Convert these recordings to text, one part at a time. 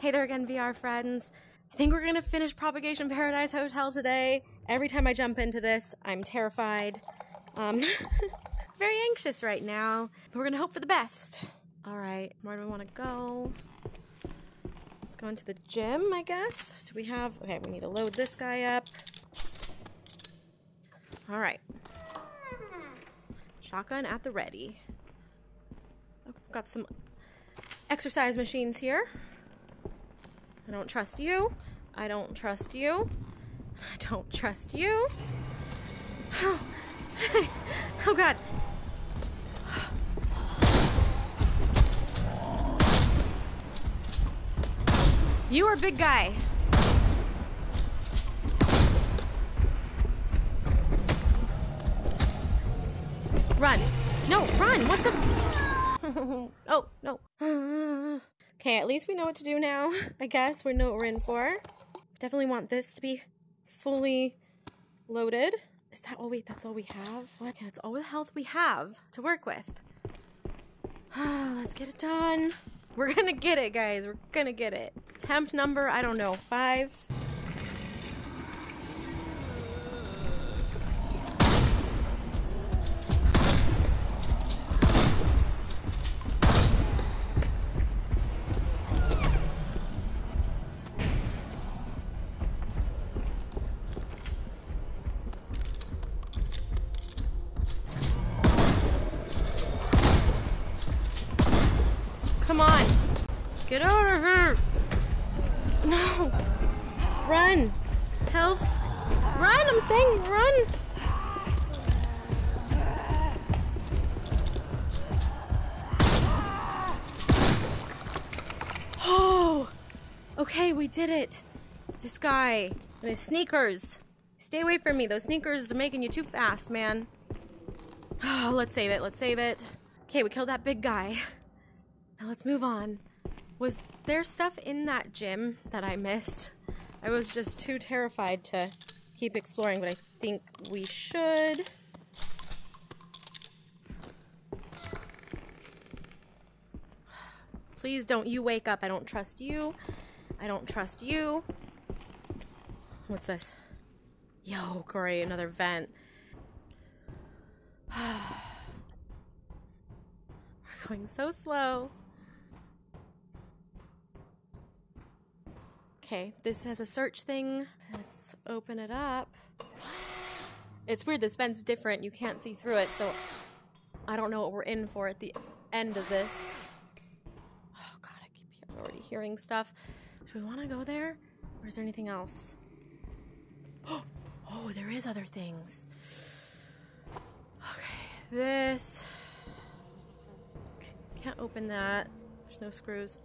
Hey there again, VR friends. I think we're going to finish Propagation Paradise Hotel today. Every time I jump into this, I'm terrified. Very anxious right now. But we're going to hope for the best. All right, where do we want to go? Let's go into the gym, I guess. Do we have... Okay, we need to load this guy up. All right. Shotgun at the ready. Okay, got some exercise machines here. I don't trust you. I don't trust you. I don't trust you. Oh, oh God. You are a big guy. Run. No, run. What the? Oh, no. Okay, at least we know what to do now. I guess we know what we're in for. Definitely want this to be fully loaded. Is that all we... That's all we have? What? That's all the health we have to work with. Let's get it done. We're gonna get it, guys. We're gonna get it. Temp number, I don't know, 5. Come on. Get out of here. No. Run. Health. Run. I'm saying run. Oh. Okay, we did it. This guy and his sneakers. Stay away from me. Those sneakers are making you too fast, man. Oh, let's save it. Let's save it. Okay, we killed that big guy. Now let's move on. Was there stuff in that gym that I missed? I was just too terrified to keep exploring, but I think we should. Please don't you wake up. I don't trust you. I don't trust you. What's this? Yo, great, another vent. We're going so slow. Okay, this has a search thing. Let's open it up. It's weird, this vent's different. You can't see through it, so I don't know what we're in for at the end of this. Oh God, I'm already hearing stuff. Do we want to go there? Or is there anything else? Oh, there is other things. Okay, this... Can't open that. There's no screws.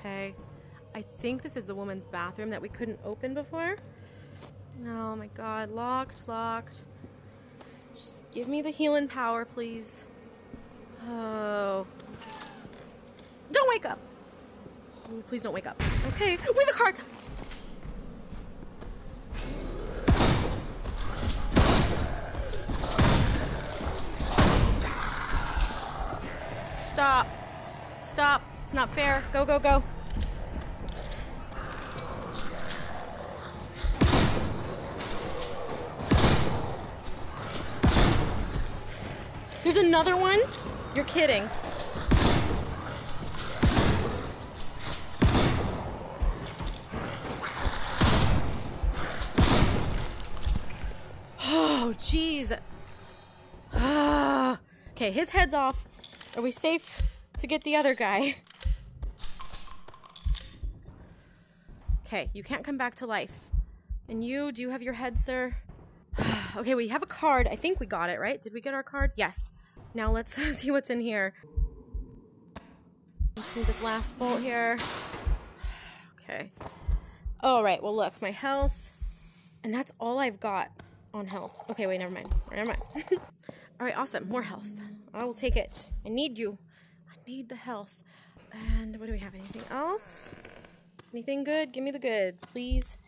Okay. I think this is the woman's bathroom that we couldn't open before. Oh my God, locked, locked. Just give me the healing power, please. Oh. Don't wake up. Oh, please don't wake up. Okay, with a card. Stop. Stop. It's not fair. Go, go, go. There's another one? You're kidding. Oh, jeez. Okay, his head's off. Are we safe to get the other guy? Okay, you can't come back to life. And you, do you have your head, sir? Okay, we have a card. I think we got it, right? Did we get our card? Yes. Now let's see what's in here. Let's move this last bolt here. Okay. All right, well, look, my health. And that's all I've got on health. Okay, wait, never mind. Never mind. All right, awesome. More health. I will take it. I need you. I need the health. And what do we have? Anything else? Anything good? Give me the goods, please.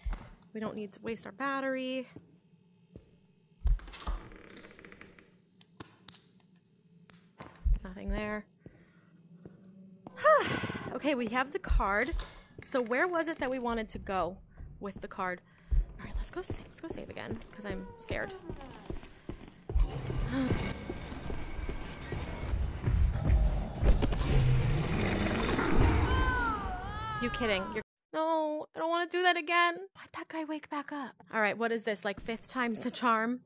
We don't need to waste our battery. Nothing there. Okay, we have the card. So where was it that we wanted to go with the card? All right, let's go save again, because I'm scared. You kidding? No, I don't want to do that again. Let that guy wake back up. All right, what is this? Like fifth time's the charm?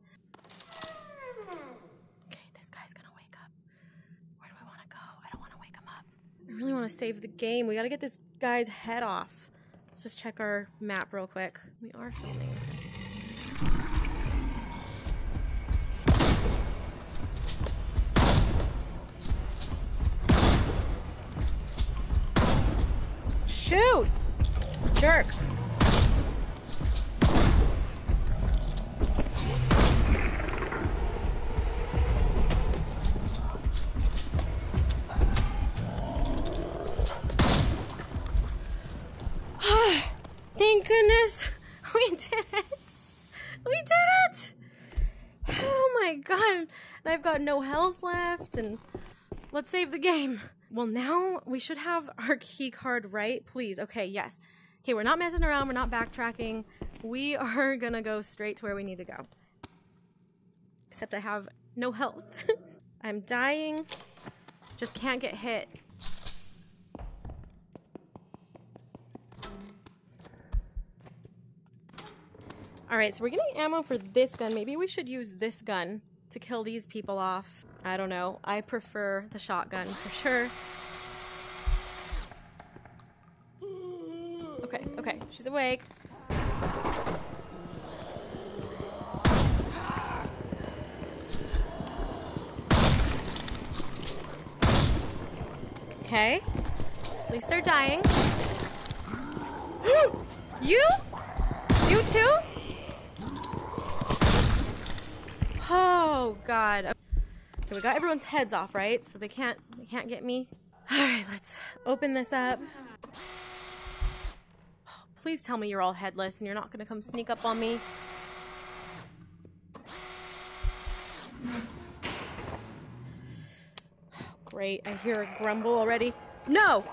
Okay, this guy's gonna wake up. Where do we want to go? I don't want to wake him up. I really want to save the game. We got to get this guy's head off. Let's just check our map real quick. We are filming. Shoot! Jerk. Thank goodness we did it. We did it. Oh my god. And I've got no health left, and let's save the game. Well, now we should have our key card, right? Please. Okay, yes. Okay, we're not messing around. We're not backtracking. We are gonna go straight to where we need to go. Except I have no health. I'm dying. Just can't get hit. All right, so we're getting ammo for this gun. Maybe we should use this gun to kill these people off. I don't know. I prefer the shotgun for sure. Okay, okay, she's awake. Okay, at least they're dying. You? You too? Oh god. Okay, we got everyone's heads off, right? So they can't get me. Alright, let's open this up. Oh, please tell me you're all headless and you're not gonna come sneak up on me. Oh, great, I hear a grumble already. No!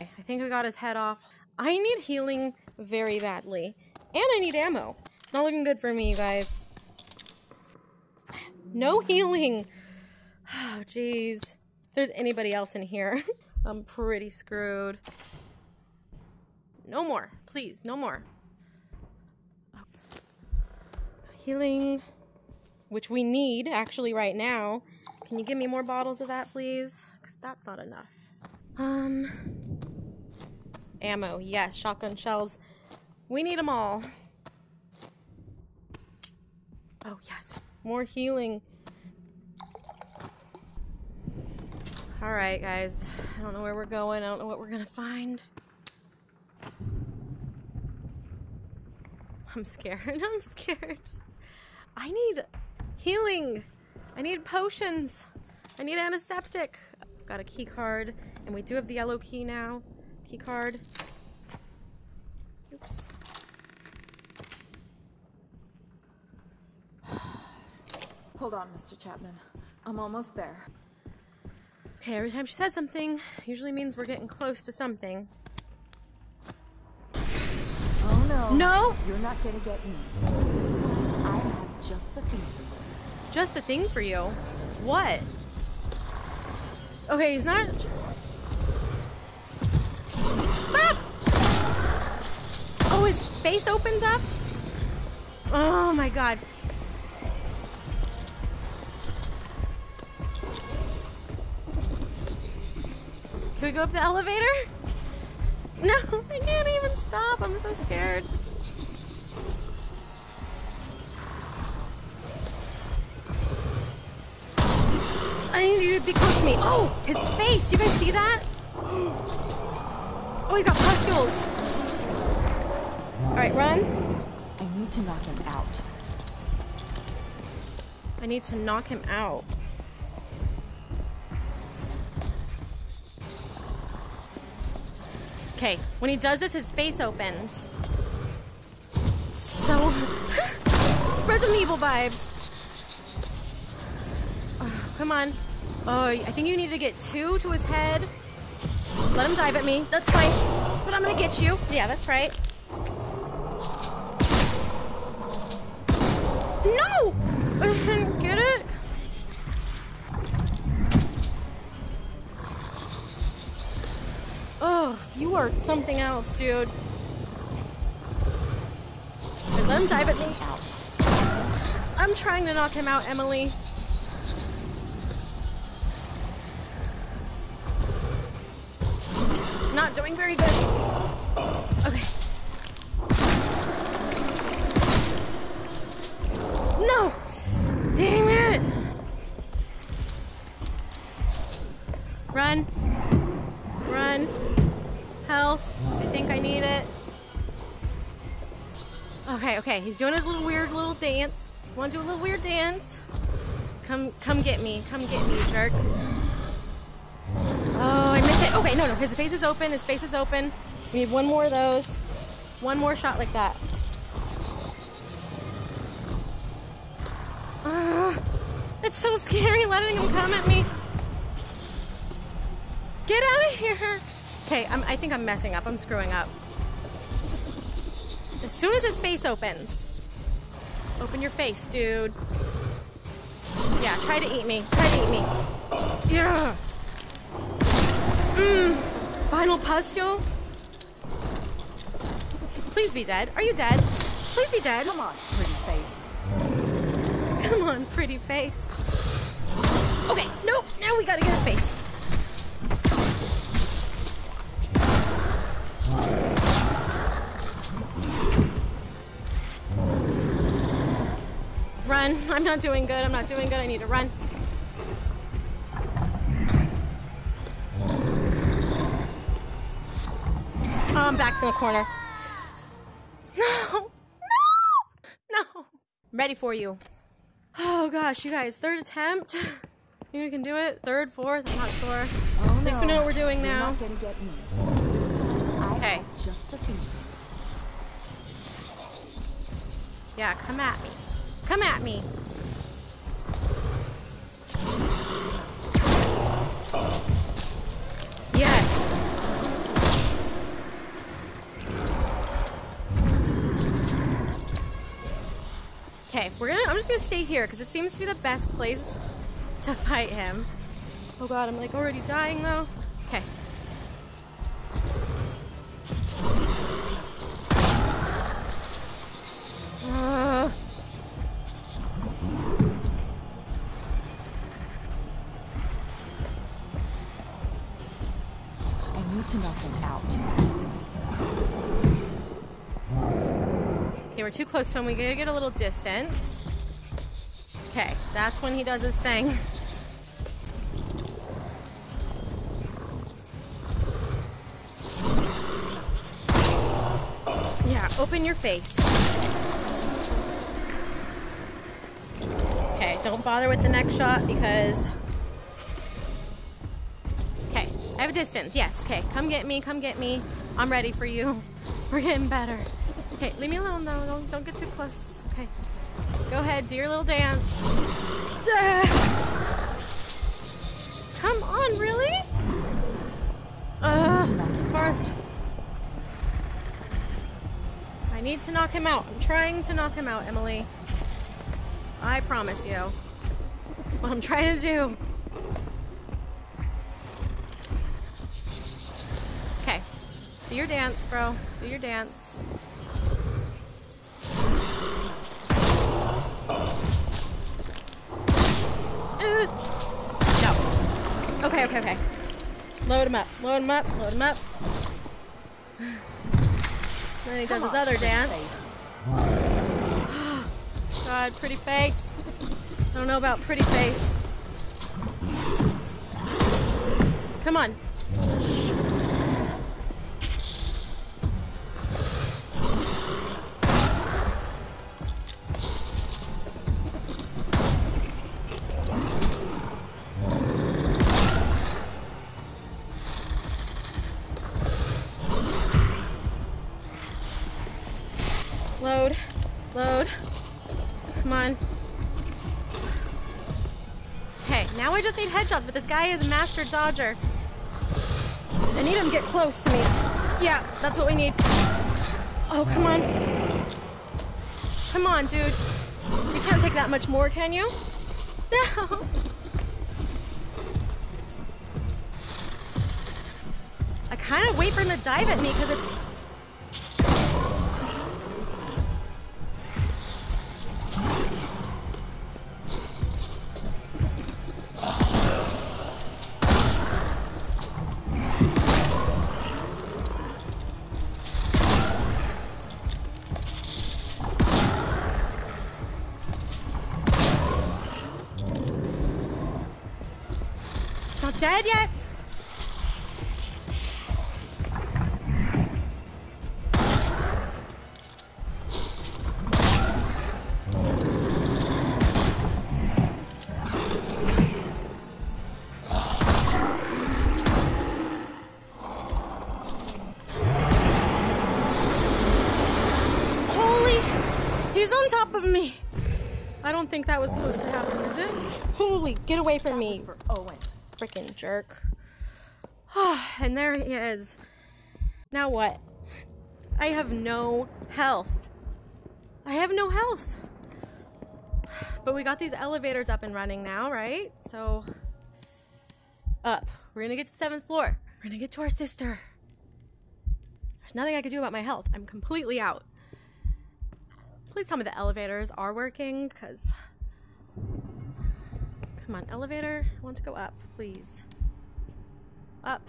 I think I got his head off. I need healing very badly. And I need ammo. Not looking good for me, you guys. No healing. Oh, jeez. If there's anybody else in here, I'm pretty screwed. No more. Please, no more. Oh. Healing, which we need, actually, right now. Can you give me more bottles of that, please? Because that's not enough. Ammo, yes, shotgun shells. We need them all. Oh, yes, more healing. All right, guys, I don't know where we're going. I don't know what we're gonna find. I'm scared, I'm scared. I need healing. I need potions. I need antiseptic. Got a key card, and we do have the yellow key now. Key card. Oops. Hold on, Mr. Chapman. I'm almost there. Okay, every time she says something, usually means we're getting close to something. Oh no. No! You're not gonna get me. This time I have just the thing for you. Just the thing for you? What? Okay, he's not. Oh, his face opens up? Oh my god. Can we go up the elevator? No, I can't even stop. I'm so scared. I need you to be close to me. Oh, his face. You guys see that? Oh, he's got pustules. All right, run. I need to knock him out. I need to knock him out. Okay, when he does this, his face opens. So... Resident Evil vibes. Oh, come on. Oh, I think you need to get two to his head. Let him dive at me. That's fine. But I'm gonna get you. Yeah, that's right. No! Get it? Oh, you are something else, dude. Let him dive at me. I'm trying to knock him out, Emily. Not doing very good. Okay. No! Dang it! Run. Run. Health. I think I need it. Okay, okay. He's doing his little weird little dance. Want to do a little weird dance? Come get me. Come get me, you jerk. Oh, I missed it. Okay, no, no. His face is open. His face is open. We need one more of those. One more shot like that. It's so scary letting him come at me. Get out of here. Okay, I think I'm messing up. I'm screwing up. As soon as his face opens. Open your face, dude. Yeah, try to eat me. Try to eat me. Yeah. Final pustule. Please be dead. Are you dead? Please be dead. Come on, pretty face. Come on, pretty face. Okay, nope. Now we gotta get his face. Run. I'm not doing good. I'm not doing good. I need to run. Oh, I'm back in the corner. No. No. No. I'm ready for you. Oh, gosh, you guys. Third attempt. Think we can do it? Third, fourth? I'm not sure. Oh, no. At least we know what we're doing now. You're not gonna get me. This time I okay. Have just the finger. Yeah, come at me. Come at me. Yes. Okay, I'm just gonna stay here because it seems to be the best place to fight him. Oh god, I'm like already dying though. Okay. To knock him out. Okay, we're too close to him. We gotta get a little distance. Okay, that's when he does his thing. Yeah, open your face. Okay, don't bother with the next shot because... I have a distance, yes, okay, come get me, come get me. I'm ready for you. We're getting better. Okay, leave me alone though, don't get too close. Okay, go ahead, do your little dance. Come on, really? I need to knock him out. I'm trying to knock him out, Emily. I promise you. That's what I'm trying to do. Do your dance, bro. Do your dance. No. Okay, okay, okay. Load him up. Load him up. Load him up. Then he does his other dance. God, pretty face. I don't know about pretty face. Come on. Now I just need headshots, but this guy is a master dodger. I need him to get close to me. Yeah, that's what we need. Oh, come on. Come on, dude. You can't take that much more, can you? No. I kind of wait for him to dive at me because it's... dead yet? Holy, he's on top of me. I don't think that was supposed to happen, is it? Holy, get away from me. That was for Owen. Frickin' jerk. Oh, and there he is. Now what? I have no health. I have no health. But we got these elevators up and running now, right? So, up. We're gonna get to the 7th floor. We're gonna get to our sister. There's nothing I can do about my health. I'm completely out. Please tell me the elevators are working, because... Come on, elevator. I want to go up, please. Up.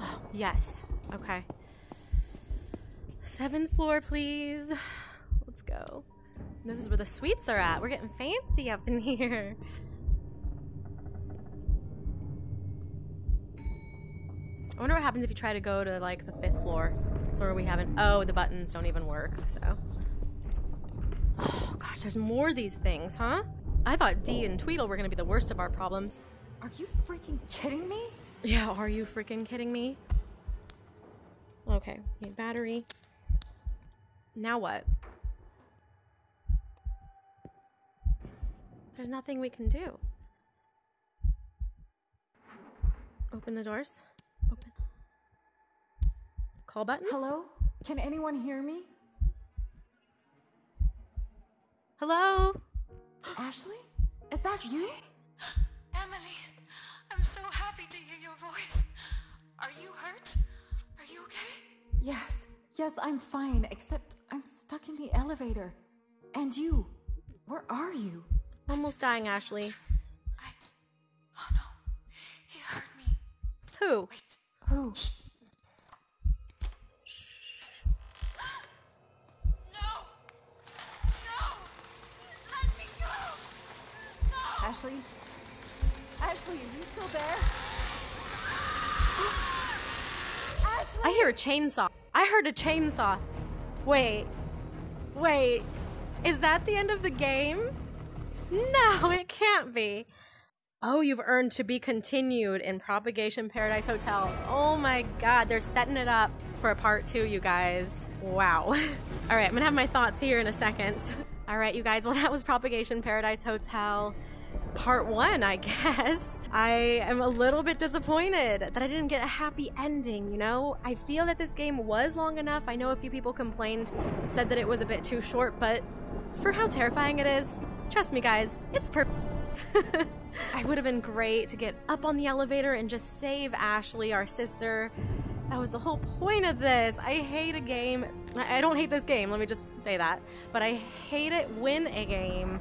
Oh, yes. Okay. 7th floor, please. Let's go. This is where the suites are at. We're getting fancy up in here. I wonder what happens if you try to go to, like, the 5th floor. That's where we haven't... Oh, the buttons don't even work, so... Oh, gosh, there's more of these things, huh? I thought Dee and Tweedle were gonna be the worst of our problems. Are you freaking kidding me? Yeah, are you freaking kidding me? Okay, we need battery. Now what? There's nothing we can do. Open the doors. Open. Call button? Hello? Can anyone hear me? Hello? Ashley? Is that you? Emily, I'm so happy to hear your voice. Are you hurt? Are you okay? Yes, I'm fine, except I'm stuck in the elevator. And you, where are you? Almost dying, Ashley. Oh no, he hurt me. Who? Wait. Who? Ashley? Ashley, are you still there? Ashley! I hear a chainsaw. I heard a chainsaw. Wait. Is that the end of the game? No, it can't be. Oh, you've earned to be continued in Propagation Paradise Hotel. Oh my God, they're setting it up for a part 2, you guys. Wow. All right, I'm gonna have my thoughts here in a second. All right, you guys, well, that was Propagation Paradise Hotel. Part 1, I guess. I am a little bit disappointed that I didn't get a happy ending, you know? I feel that this game was long enough. I know a few people complained, said that it was a bit too short, but for how terrifying it is, trust me guys, it's perfect. I would have been great to get up on the elevator and just save Ashley, our sister. That was the whole point of this. I hate a game. I don't hate this game, let me just say that. But I hate it when a game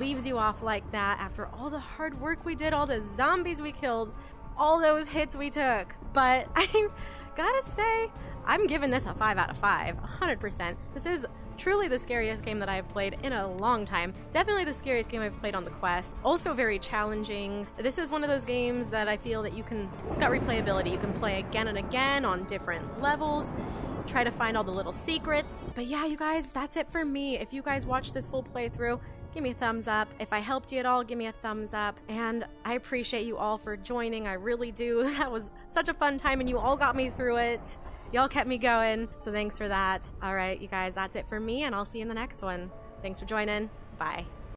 leaves you off like that after all the hard work we did, all the zombies we killed, all those hits we took. But I gotta say, I'm giving this a 5 out of 5, 100%. This is truly the scariest game that I've played in a long time. Definitely the scariest game I've played on the Quest. Also very challenging. This is one of those games that I feel that you can, it's got replayability. You can play again and again on different levels. Try to find all the little secrets. But yeah, you guys, that's it for me. If you guys watched this full playthrough, give me a thumbs up. If I helped you at all, give me a thumbs up. And I appreciate you all for joining. I really do. That was such a fun time and you all got me through it. Y'all kept me going, so thanks for that. All right, you guys, that's it for me, and I'll see you in the next one. Thanks for joining. Bye.